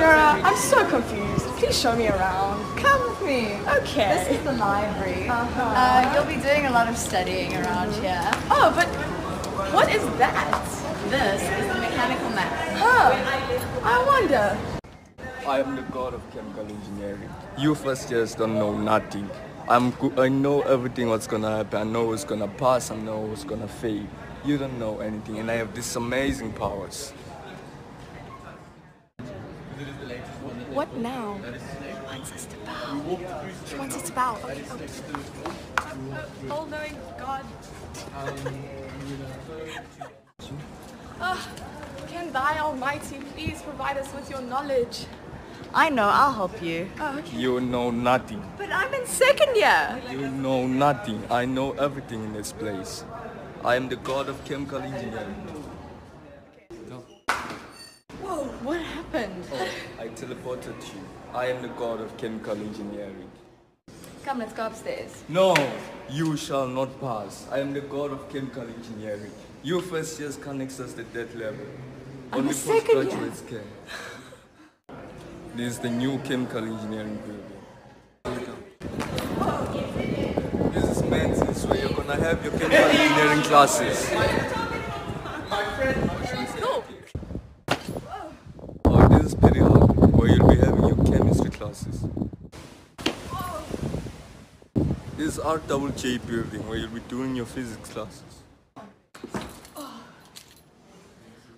Shira, I'm so confused. Please show me around. Come with me. Okay. This is the library. You'll be doing a lot of studying around here. Oh, but what is that? This is the mechanical map. Oh, I wonder. I am the god of chemical engineering. You first years don't know nothing. I know everything what's gonna happen. I know what's gonna pass. I know what's gonna fail. You don't know anything, and I have these amazing powers. What now? He wants us to bow. He wants us to bow. Okay. All-knowing God. Can Thy Almighty please provide us with your knowledge? I know, I'll help you. Oh, okay. You know nothing. But I'm in second year. You know nothing. I know everything in this place. I am the god of chemical engineering. Whoa, what happened? Oh, I teleported you. I am the god of chemical engineering. Come, let's go upstairs. No, you shall not pass. I am the god of chemical engineering. You first years can't access the death level. Only postgraduates can. This is the new chemical engineering building. This is Menzies, where you're gonna have your chemical engineering classes. Or this is Perry Hall, where you'll be having your chemistry classes. This is RJJ building, where you'll be doing your physics classes.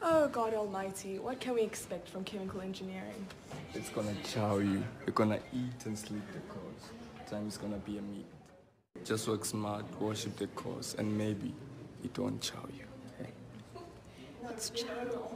Oh God Almighty, what can we expect from chemical engineering? It's gonna chow you. You're gonna eat and sleep the course. Time is gonna be a meat. Just work smart, worship the course, and maybe it won't chow you. Hey. What's chow?